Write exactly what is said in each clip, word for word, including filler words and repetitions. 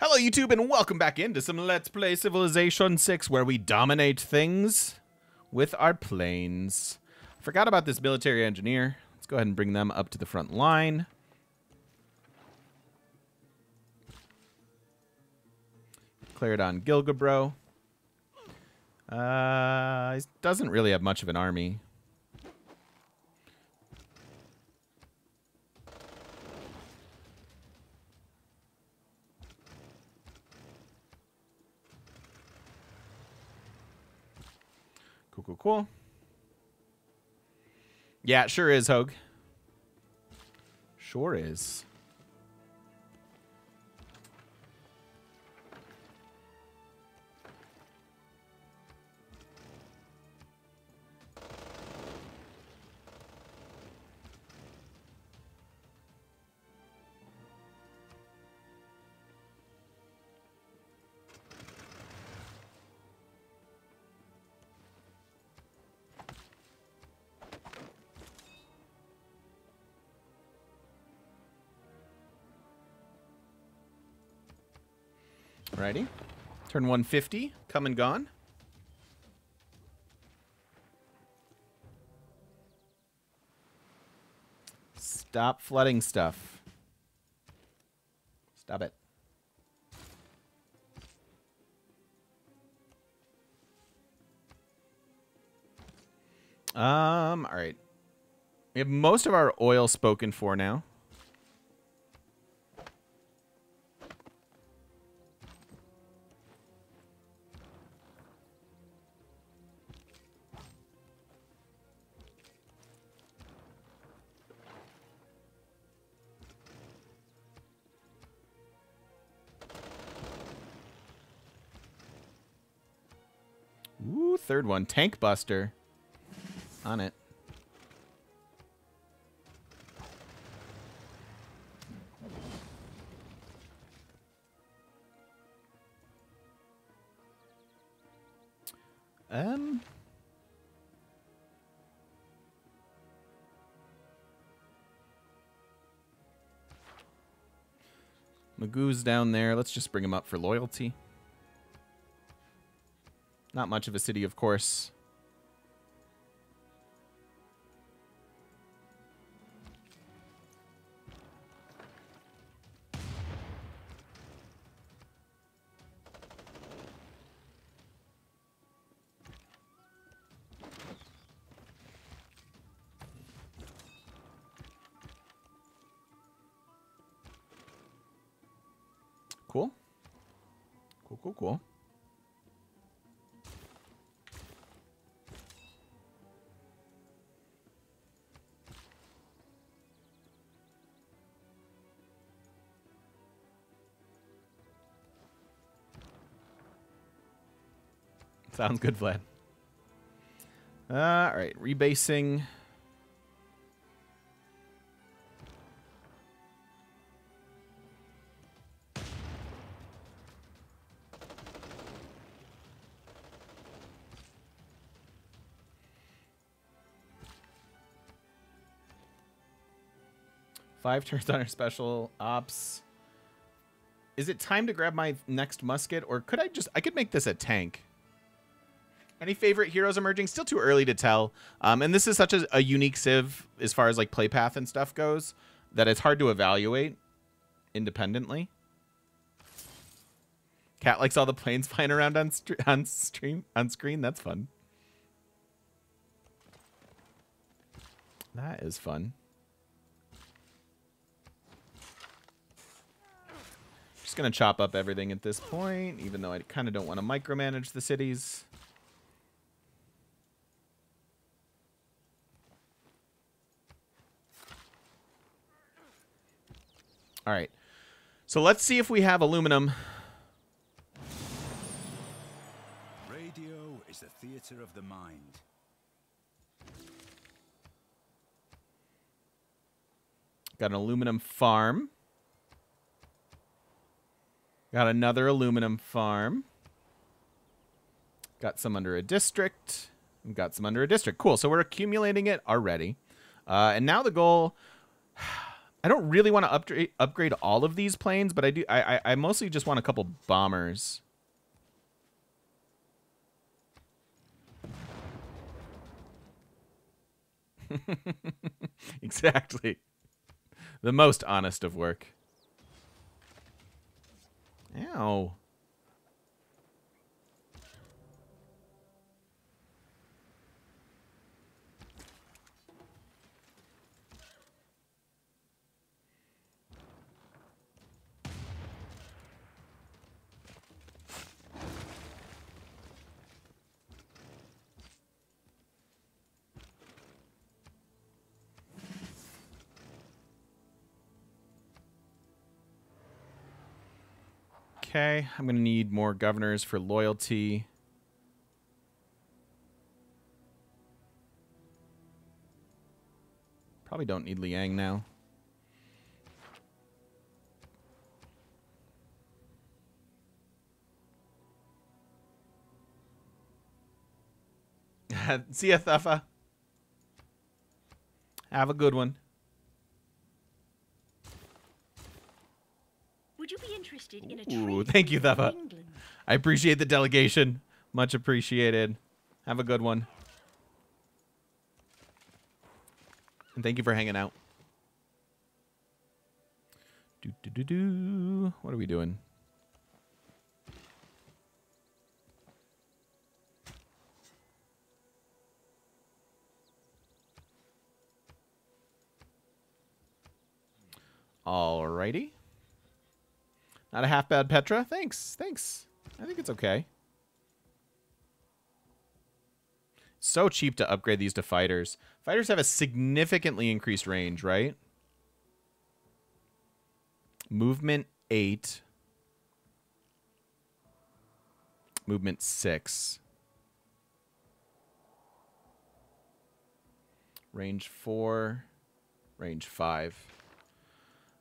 Hello YouTube and welcome back into some Let's Play Civilization six, where we dominate things with our planes. Forgot about this military engineer. Let's go ahead and bring them up to the front line. Claredon Gilgabro. Uh, he doesn't really have much of an army. Cool, cool. Yeah, it sure is, Hogue. Sure is. Alrighty. Turn one fifty. Come and gone. Stop flooding stuff. Stop it. Um, alright. We have most of our oil spoken for now. Third one, Tank Buster, on it. Um, Magoo's down there. Let's just bring him up for loyalty. Not much of a city, of course. Cool. Cool, cool, cool. Sounds good, Vlad. Uh, all right, rebasing. Five turns on our special ops. Is it time to grab my next musket, or could I just... I could make this a tank. Any favorite heroes emerging? Still too early to tell. Um, and this is such a, a unique Civ as far as like play path and stuff goes that it's hard to evaluate independently. Cat likes all the planes flying around on st on stream on screen. That's fun. That is fun. Just gonna chop up everything at this point, even though I kind of don't want to micromanage the cities. All right, so let's see if we have aluminum. Radio is the theater of the mind. Got an aluminum farm. Got another aluminum farm. Got some under a district. Got some under a district. Cool, so we're accumulating it already. Uh, and now the goal... I don't really want to upgrade upgrade all of these planes, but I do. I, I I mostly just want a couple bombers. Exactly. The most honest of work. Ow. Okay, I'm gonna need more governors for loyalty. Probably don't need Liang now. See ya, Thufa. Have a good one. In a Ooh, thank you, Thefa. I appreciate the delegation. Much appreciated. Have a good one. And thank you for hanging out. Do, do, do, do. What are we doing? Alrighty. Not a half bad Petra. Thanks. Thanks. I think it's okay. So cheap to upgrade these to fighters. Fighters have a significantly increased range, right? Movement eight. Movement six. Range four. Range five.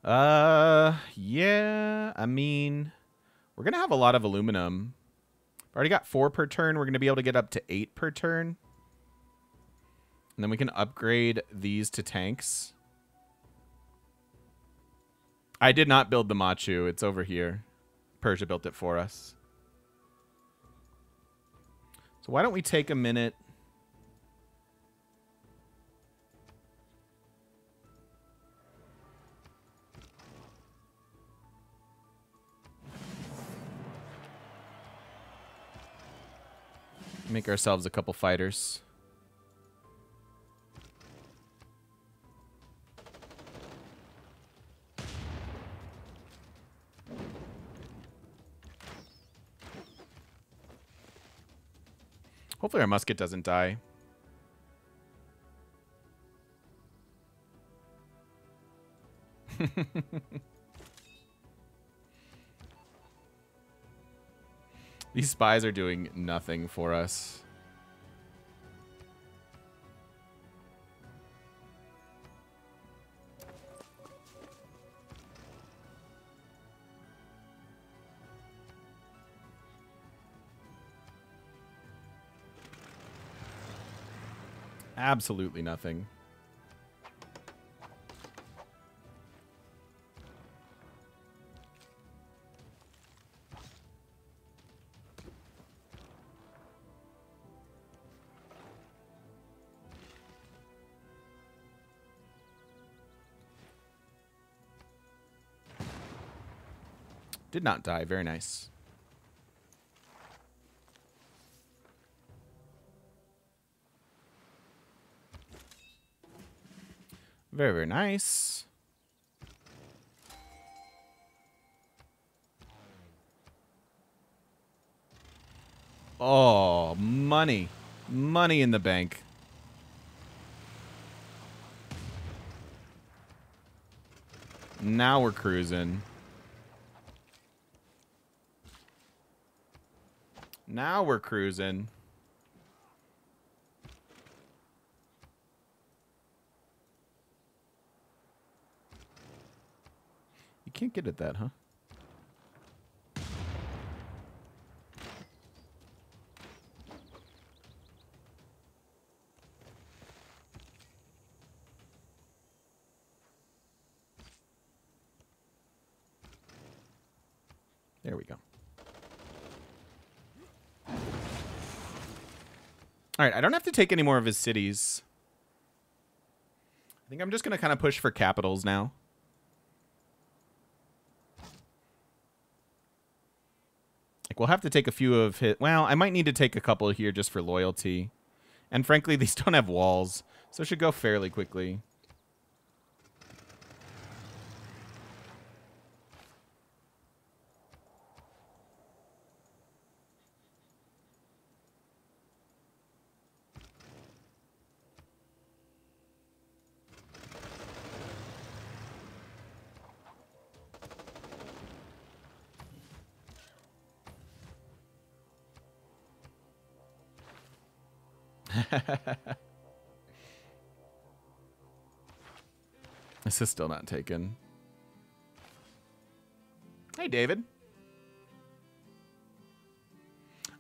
Uh, yeah, I mean, we're going to have a lot of aluminum. Already got four per turn. We're going to be able to get up to eight per turn. And then we can upgrade these to tanks. I did not build the Machu. It's over here. Persia built it for us. So why don't we take a minute? Make ourselves a couple fighters. Hopefully our musket doesn't die. These spies are doing nothing for us. Absolutely nothing. Did not die. Very nice. Very, very nice. Oh, money. Money in the bank. Now we're cruising. Now we're cruising. You can't get at that, huh? There we go. All right, I don't have to take any more of his cities. I think I'm just going to kind of push for capitals now. Like, we'll have to take a few of his... Well, I might need to take a couple here just for loyalty. And frankly, these don't have walls, so it should go fairly quickly. This is still not taken. Hey, David.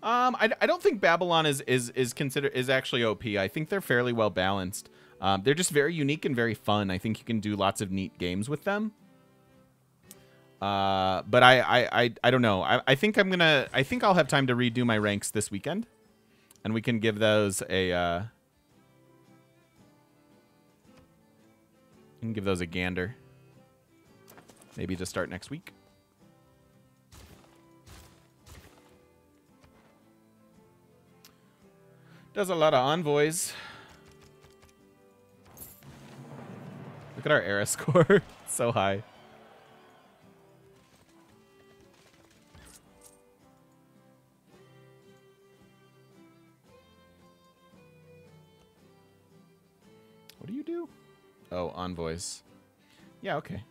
Um, I, I don't think Babylon is is is considered is actually O P. I think they're fairly well balanced. Um, they're just very unique and very fun. I think you can do lots of neat games with them. Uh, but I I I, I don't know. I, I think I'm gonna. I think I'll have time to redo my ranks this weekend, and we can give those a. Uh, And give those a gander. Maybe to start next week. Does a lot of envoys. Look at our era score. So high. What do you do? Oh, envoys. Yeah, okay.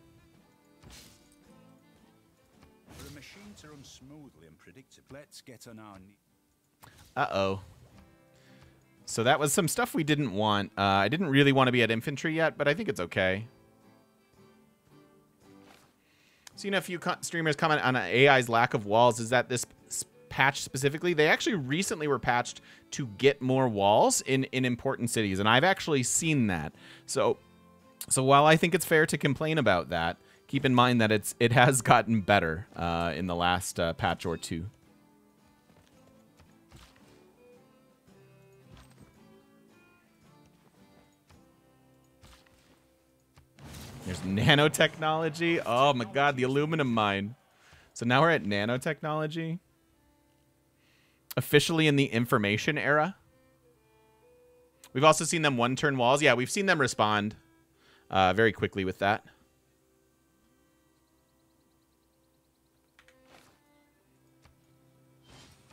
For the machine to run smoothly and predictably, let's get on our knee. Uh-oh. So that was some stuff we didn't want. Uh, I didn't really want to be at infantry yet, but I think it's okay. So, you know, a few co streamers comment on A I's lack of walls. Is that this patch specifically? They actually recently were patched to get more walls in, in important cities, and I've actually seen that. So... So while I think it's fair to complain about that, keep in mind that it's it has gotten better uh, in the last uh, patch or two. There's nanotechnology. Oh my god, the aluminum mine. So now we're at nanotechnology. Officially in the information era. We've also seen them one-turn walls. Yeah, we've seen them respond. Uh, very quickly with that.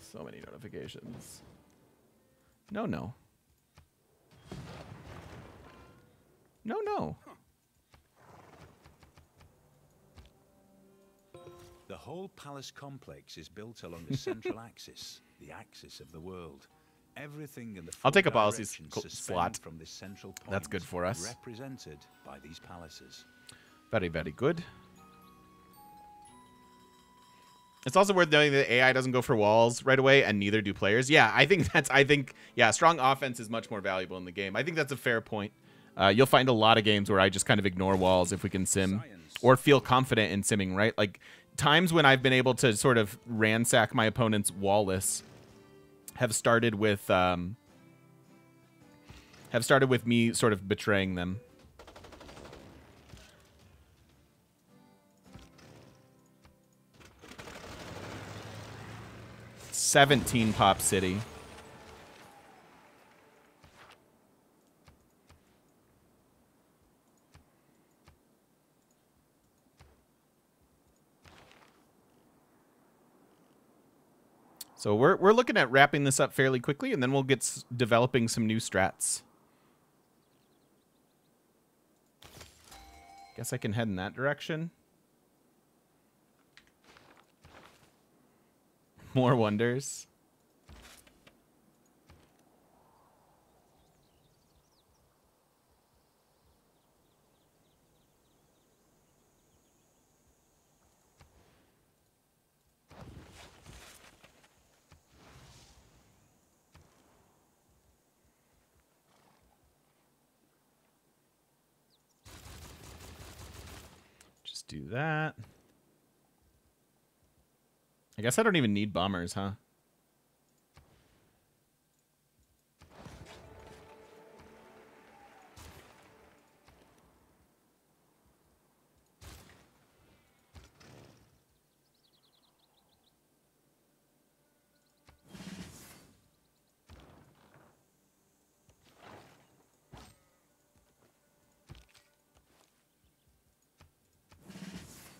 So many notifications. No, no. No, no. The whole palace complex is built along the central axis, the axis of the world. Everything in the I'll take a policy slot. From this central point. That's good for us. Represented by these palaces. Very, very good. It's also worth noting that A I doesn't go for walls right away, and neither do players. Yeah, I think that's. I think yeah, strong offense is much more valuable in the game. I think that's a fair point. Uh, you'll find a lot of games where I just kind of ignore walls if we can sim Science. Or feel confident in simming. Right, like times when I've been able to sort of ransack my opponent's wall lists. Have started with um, have started with me sort of betraying them. Seventeen Pop City. So we're, we're looking at wrapping this up fairly quickly, and then we'll get s developing some new strats. Guess I can head in that direction. More wonders. Do that. I guess I don't even need bombers, huh?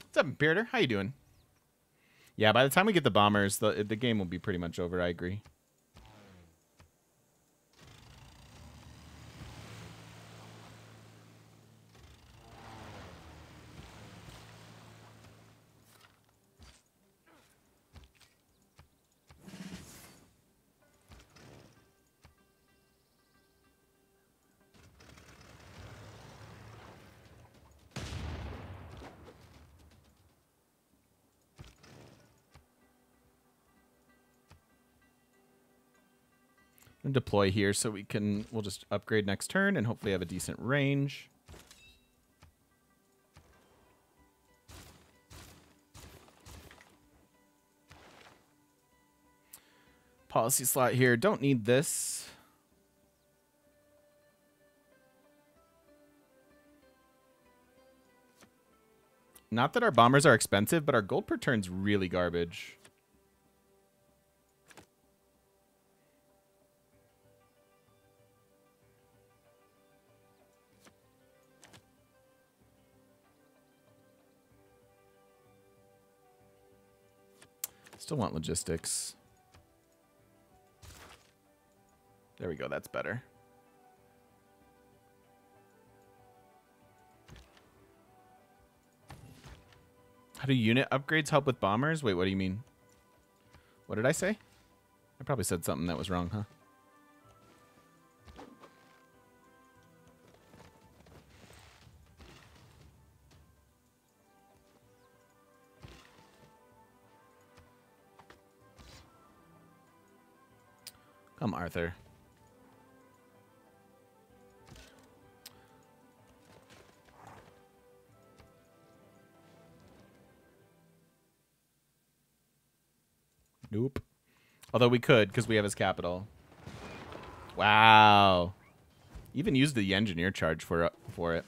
What's up, Imperator? How you doing? Yeah, by the time we get the bombers, the the game will be pretty much over. I agree. Deploy here so we can, we'll just upgrade next turn and hopefully have a decent range. Policy slot here. Don't need this. Not that our bombers are expensive, but our gold per turn's really garbage. Still want logistics. There we go. That's better. How do unit upgrades help with bombers? Wait, what do you mean? What did I say? I probably said something that was wrong, huh? Come, Arthur. Nope. Although we could, because we have his capital. Wow. Even used the engineer charge for, uh, for it.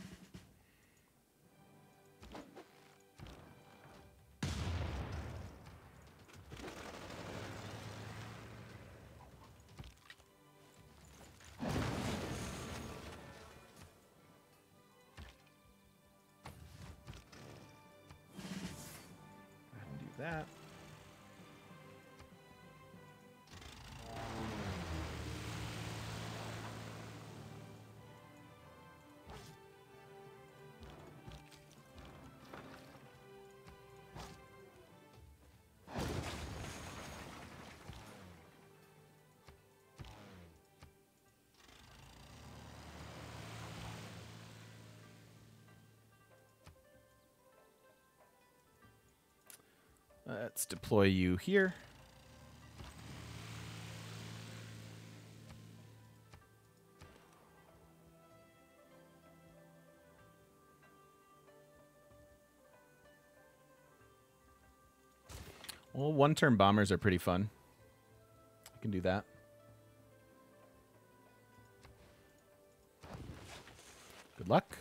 Let's deploy you here. Well, one-turn bombers are pretty fun. I can do that. Good luck.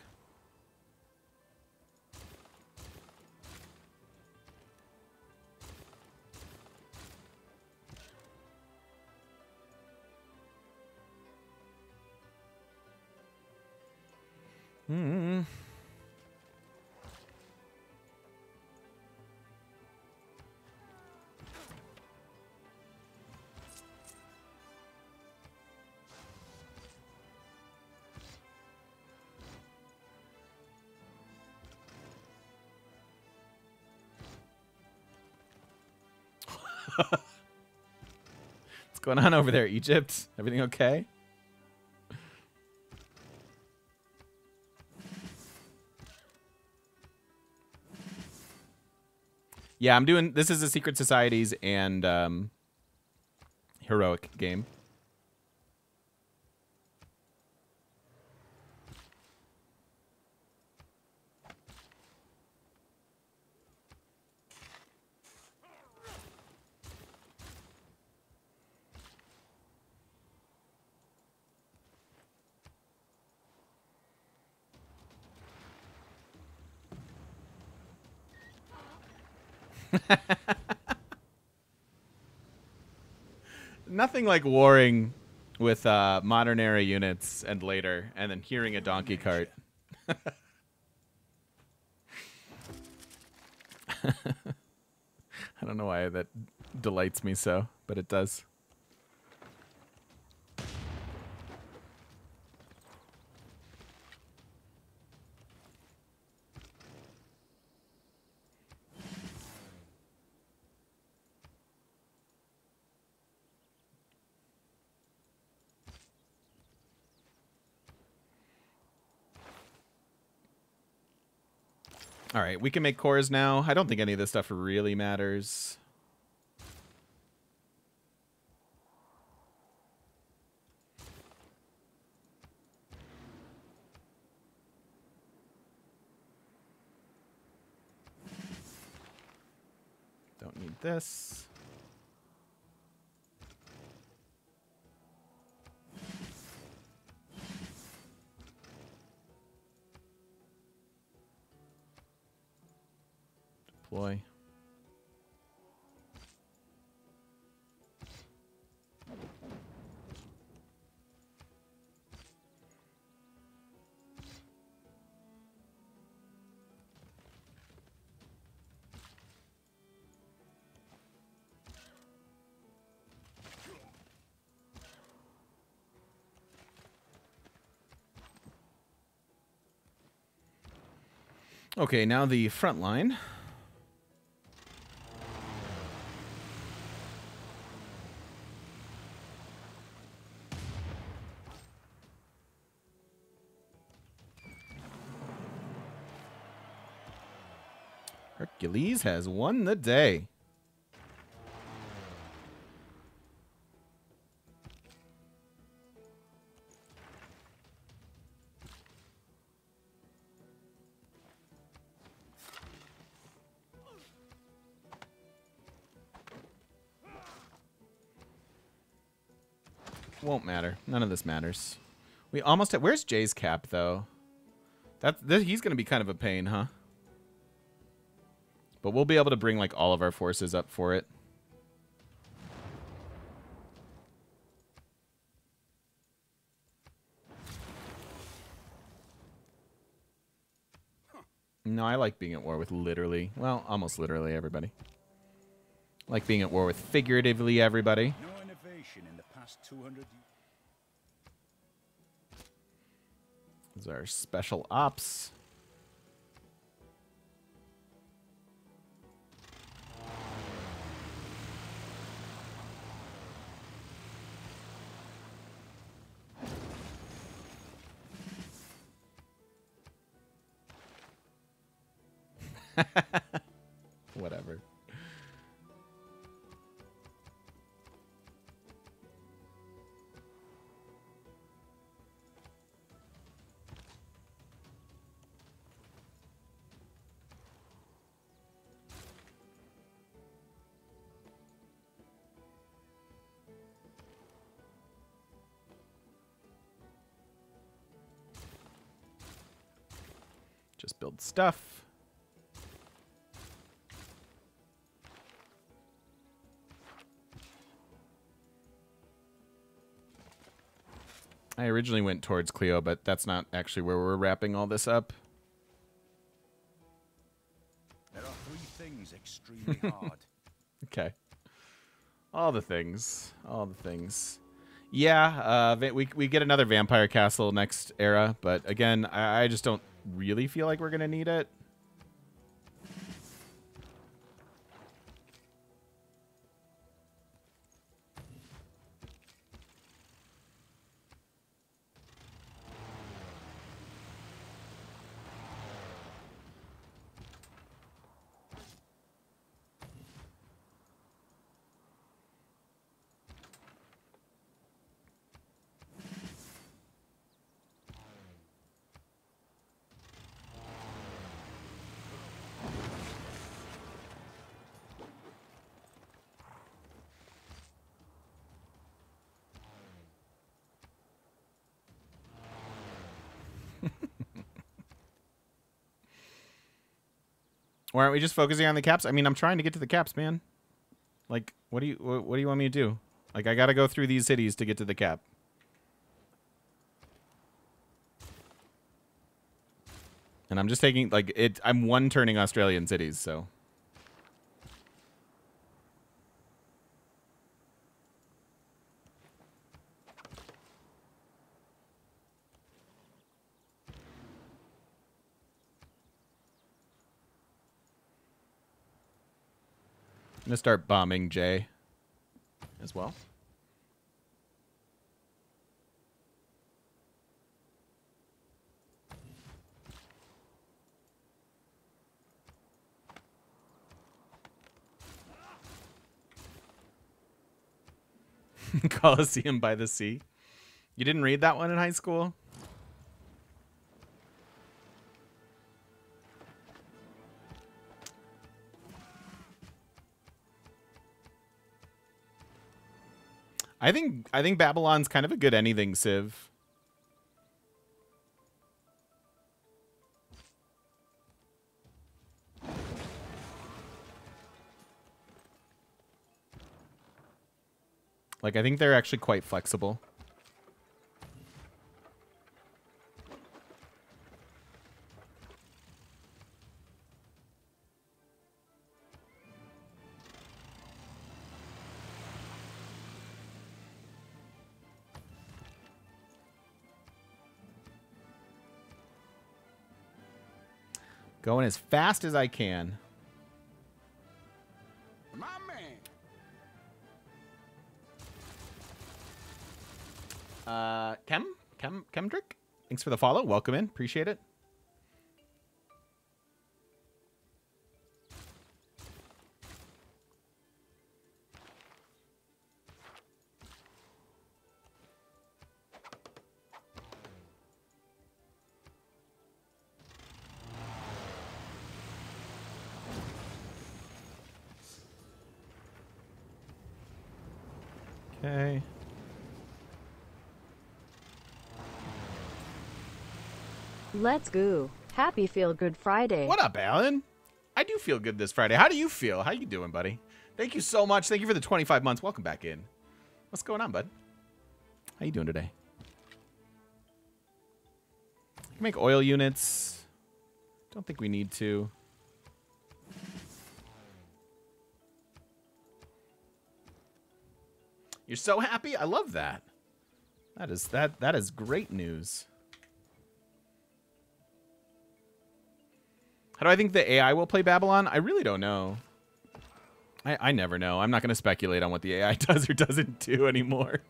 What's going on over there, Egypt? Everything okay? Yeah, I'm doing... This is a Secret Societies and um, Heroic game. Nothing like warring with uh, modern era units and later, and then hearing a donkey cart. I don't know why that delights me so, but it does. All right, we can make cores now. I don't think any of this stuff really matters. Don't need this. Boy. Okay, now the front line. Hercules has won the day. Won't matter. None of this matters. We almost have... Where's Jay's cap, though? That, that he's going to be kind of a pain, huh? But we'll be able to bring, like, all of our forces up for it. No, I like being at war with literally, well, almost literally everybody. I like being at war with figuratively everybody. No innovation in the past two hundred years. These are special ops. Whatever. Just build stuff. I originally went towards Cleo, but that's not actually where we're wrapping all this up. There are three things extremely hard. Okay. All the things. All the things. Yeah, uh, we, we get another vampire castle next era, but again, I, I just don't really feel like we're going to need it. Or aren't we just focusing on the caps? I mean, I'm trying to get to the caps, man. Like, what do you what do you want me to do? Like, I gotta go through these cities to get to the cap. And I'm just taking, like, it. I'm one-turning Australian cities, so. I'm gonna start bombing Jay as well. Colosseum by the Sea. You didn't read that one in high school? I think I think Babylon's kind of a good anything Civ. Like, I think they're actually quite flexible. Going as fast as I can. My man. Uh, Kem? Kem? Kemtrick? Thanks for the follow. Welcome in. Appreciate it. Okay. Let's go. Happy Feel Good Friday. What up, Alan? I do feel good this Friday. How do you feel? How you doing, buddy? Thank you so much. Thank you for the twenty-five months. Welcome back in. What's going on, bud? How you doing today? I can make oil units. Don't think we need to. You're so happy? I love that. That is that that is great news. How do I think the A I will play Babylon? I really don't know. I, I never know. I'm not going to speculate on what the A I does or doesn't do anymore.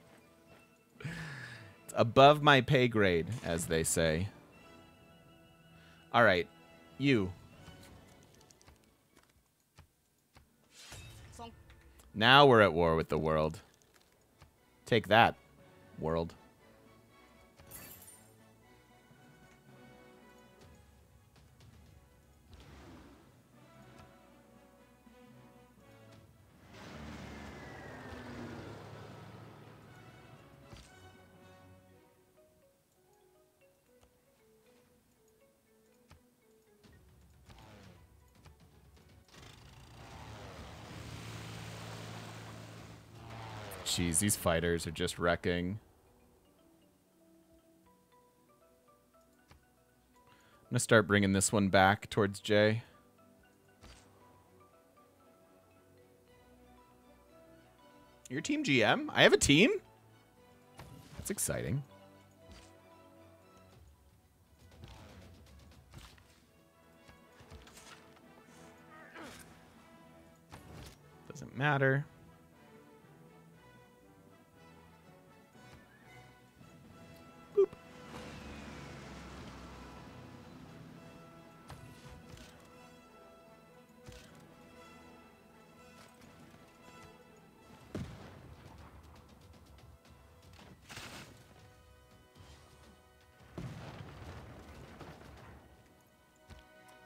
It's above my pay grade, as they say. All right. You. Now we're at war with the world. Take that, world. Jeez, these fighters are just wrecking. I'm gonna start bringing this one back towards Jay. Your team G M? I have a team? That's exciting. Doesn't matter.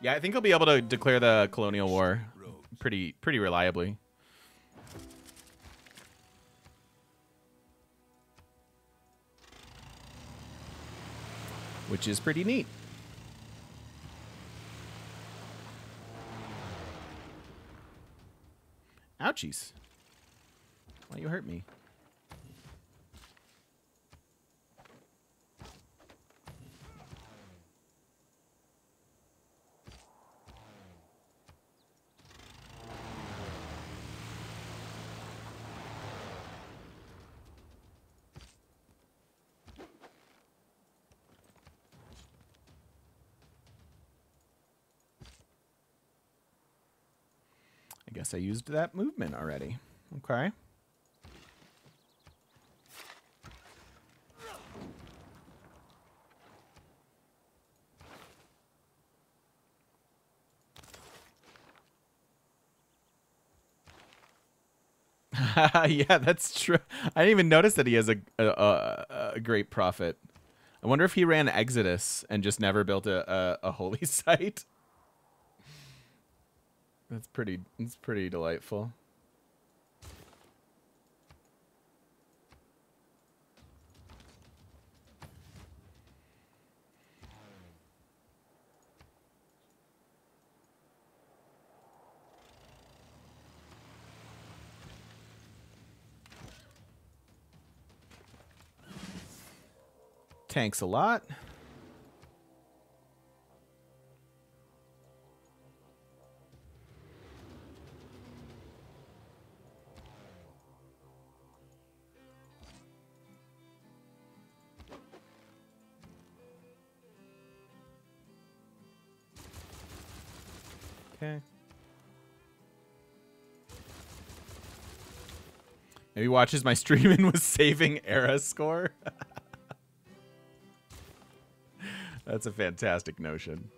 Yeah, I think he'll be able to declare the colonial war pretty pretty reliably. Which is pretty neat. Ouchies. Why you hurt me? I guess I used that movement already. Okay. Yeah, that's true. I didn't even notice that he has a, a, a great prophet. I wonder if he ran Exodus and just never built a, a, a holy site. That's pretty, it's pretty delightful. Tanks a lot. Okay. Maybe watches my stream and was saving era score. That's a fantastic notion.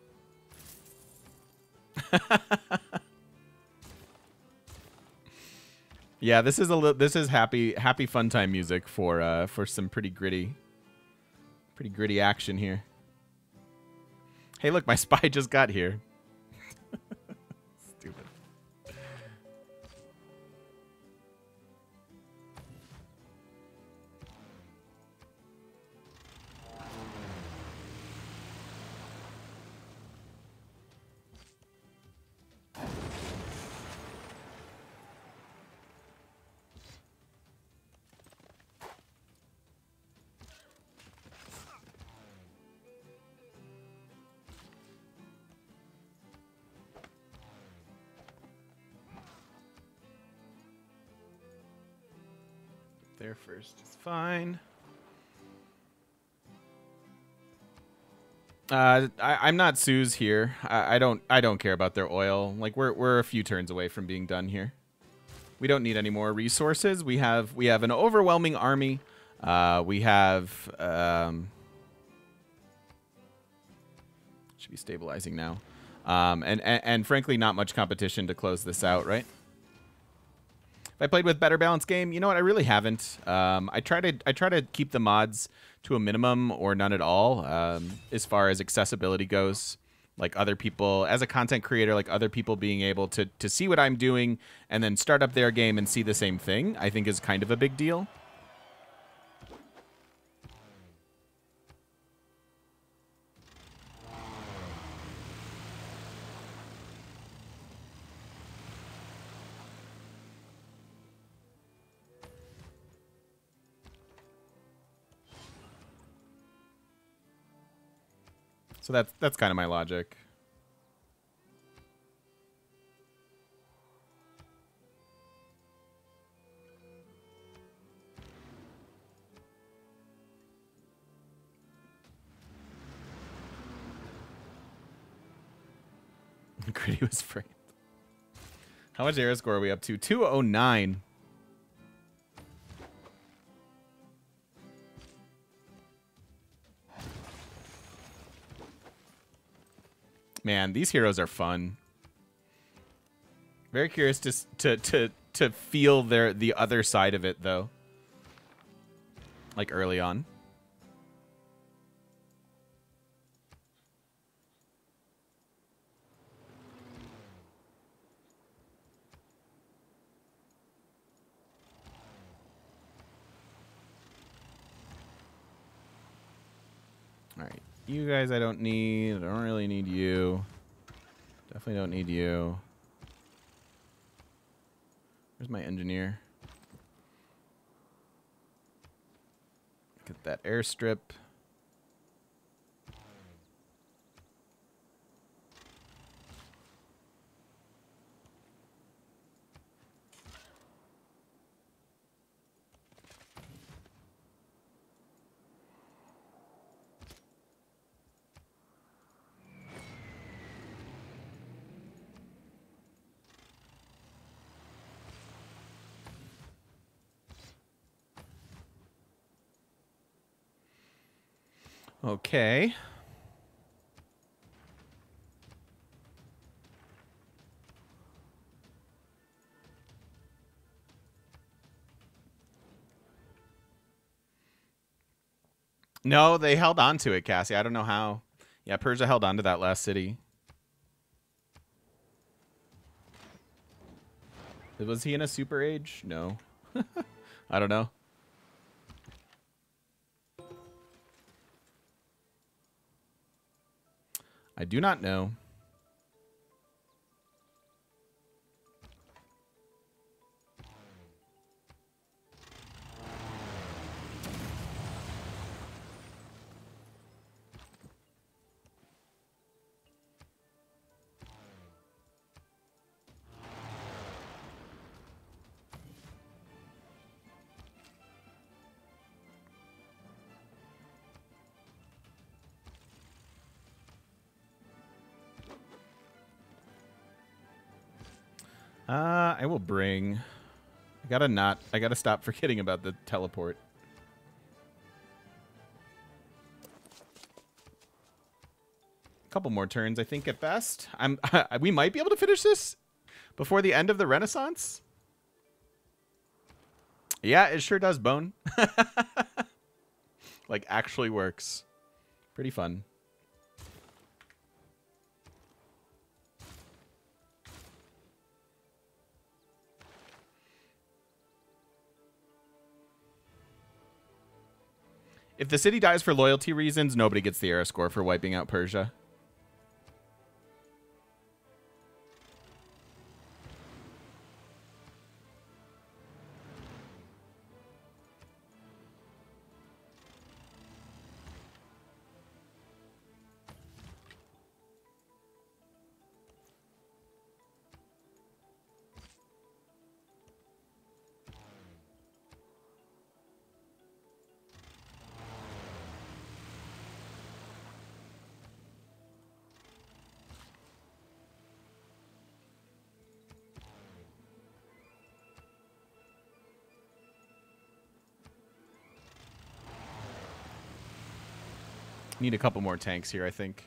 Yeah, this is a li this is happy happy fun time music for uh for some pretty gritty pretty gritty action here. Hey, look, my spy just got here. There first is fine. Uh, I, I'm not Suze here. I, I don't. I don't care about their oil. Like we're we're a few turns away from being done here. We don't need any more resources. We have we have an overwhelming army. Uh, we have um, should be stabilizing now, um, and, and and frankly not much competition to close this out, right? I played with better balanced game. You know what? I really haven't. Um, I try to I try to keep the mods to a minimum or none at all um, as far as accessibility goes. Like other people, as a content creator, like other people being able to to see what I'm doing and then start up their game and see the same thing, I think is kind of a big deal. So that's, that's kind of my logic. Gritty was framed. How much air score are we up to? two oh nine. Man, these heroes are fun. Very curious to to to to feel their the other side of it though. Like early on. All right. You guys I don't need. I don't really need you. Definitely don't need you. Where's my engineer? Look at that airstrip. Okay. No, they held on to it, Cassie. I don't know how. Yeah, Persia held on to that last city. Was he in a super age? No. I don't know. I do not know. Uh, I will bring... I gotta not... I gotta stop forgetting about the teleport. A couple more turns, I think, at best. I'm. We might be able to finish this before the end of the Renaissance. Yeah, it sure does, Bone. Like, actually works. Pretty fun. If the city dies for loyalty reasons, nobody gets the era score for wiping out Persia. Need a couple more tanks here, I think.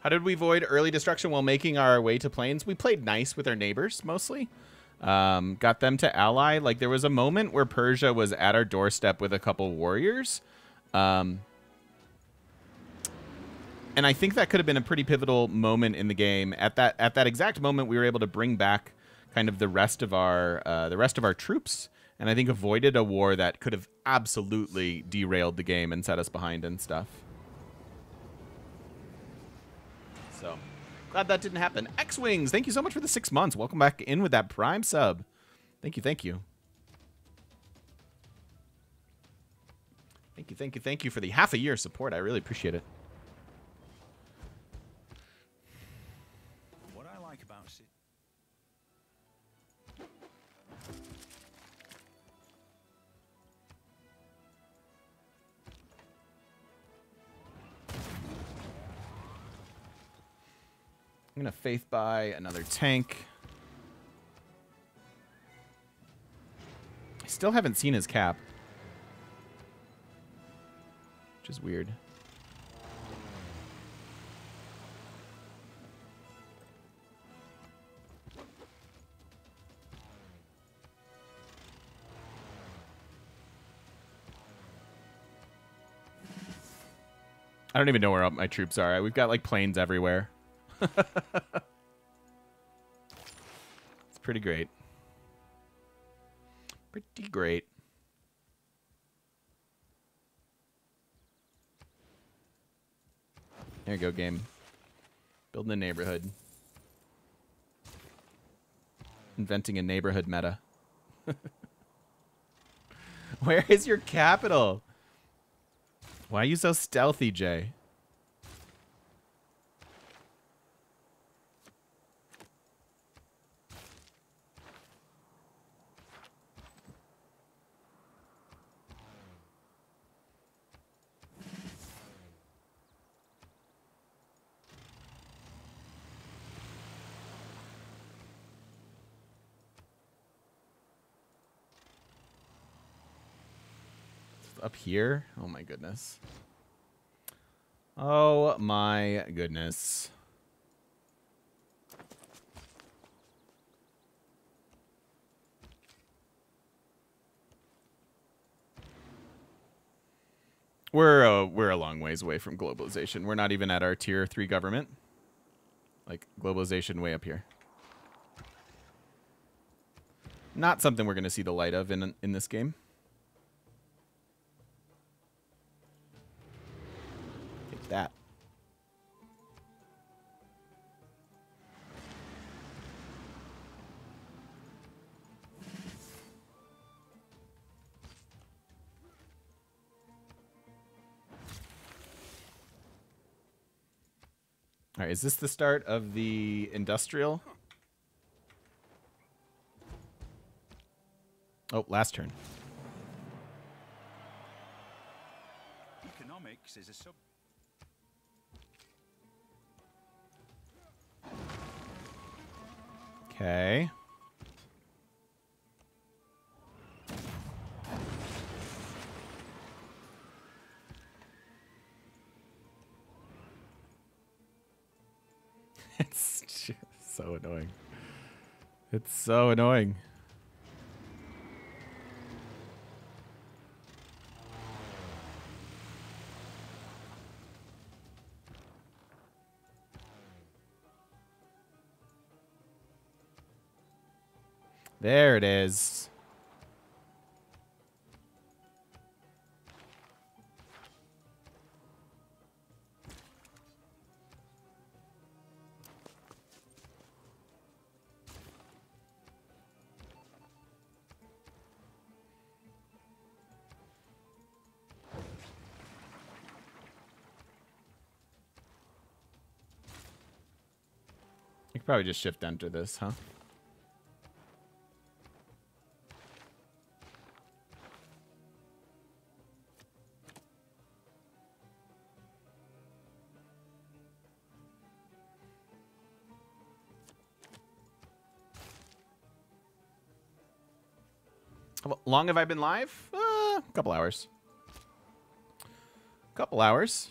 How did we avoid early destruction while making our way to plains? We played nice with our neighbors, mostly. Um, got them to ally. Like, there was a moment where Persia was at our doorstep with a couple warriors. Um, and I think that could have been a pretty pivotal moment in the game. At that, at that exact moment, we were able to bring back kind of the rest of our, uh, the rest of our troops. And I think avoided a war that could have absolutely derailed the game and set us behind and stuff. So, glad that didn't happen. X-Wings, thank you so much for the six months. Welcome back in with that Prime sub. Thank you, thank you. Thank you, thank you, thank you for the half a year support. I really appreciate it. I'm going to faith buy another tank. I still haven't seen his cap, which is weird. I don't even know where all my troops are. We've got like planes everywhere. It's pretty great. Pretty great. There you go, game. Building a neighborhood. inventing a neighborhood meta. Where is your capital? Why are you so stealthy, Jay? Up here? Oh my goodness. Oh my goodness. We're uh, we're a long ways away from globalization. We're not even at our tier three government. Like globalization way up here. Not something we're going to see the light of in in this game. That. All right, is this the start of the industrial? Oh, last turn. Economics is a sub. Okay. It's just so annoying. It's so annoying. There it is. You could probably just shift enter this, huh? Long have I been live? Uh, a couple hours. A couple hours.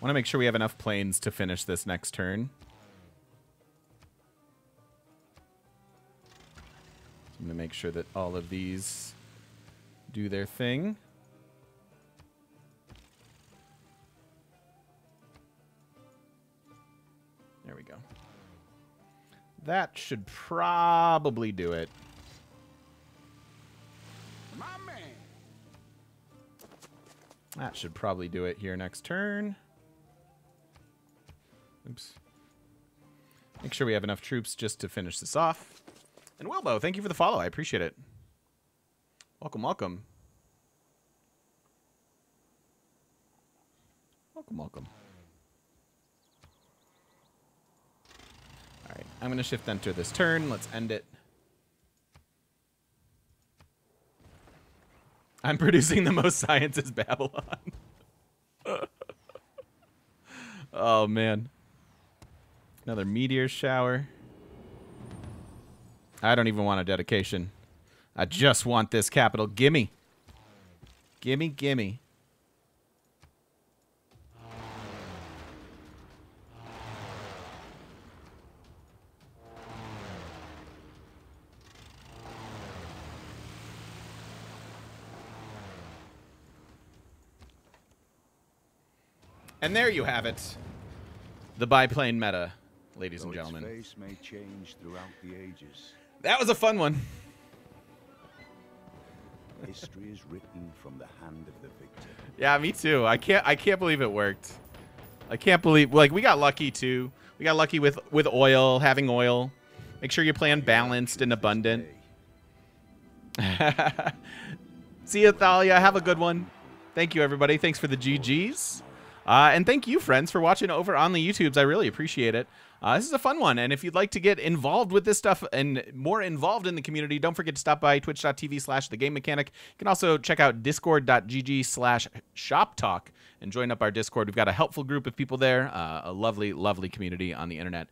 Want to make sure we have enough planes to finish this next turn. I'm going to make sure that all of these do their thing. There we go. That should probably do it. My man. That should probably do it here next turn. Oops. Make sure we have enough troops just to finish this off. And Wilbo, thank you for the follow. I appreciate it. Welcome, welcome. Welcome, welcome. All right, I'm going to shift enter this turn. Let's end it. I'm producing the most science is Babylon. Oh, man. Another meteor shower. I don't even want a dedication. I just want this capital. Gimme. Gimme, gimme. And there you have it. the biplane meta, ladies and gentlemen. Its face may change throughout the ages. That was a fun one. History is written from the hand of the victor. Yeah, me too. I can't. I can't believe it worked. I can't believe. Like, we got lucky too. We got lucky with with oil, having oil. Make sure you plan balanced and abundant. See you, Thalia. Have a good one. Thank you, everybody. Thanks for the G Gs. Uh, and thank you, friends, for watching over on the YouTubes. I really appreciate it. Uh, this is a fun one. And if you'd like to get involved with this stuff and more involved in the community, don't forget to stop by twitch dot t v slash the game mechanic. You can also check out discord dot g g slash shop talk and join up our Discord. We've got a helpful group of people there, uh, a lovely, lovely community on the internet.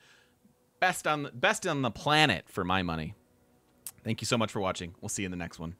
Best on, best on the planet for my money. Thank you so much for watching. We'll see you in the next one.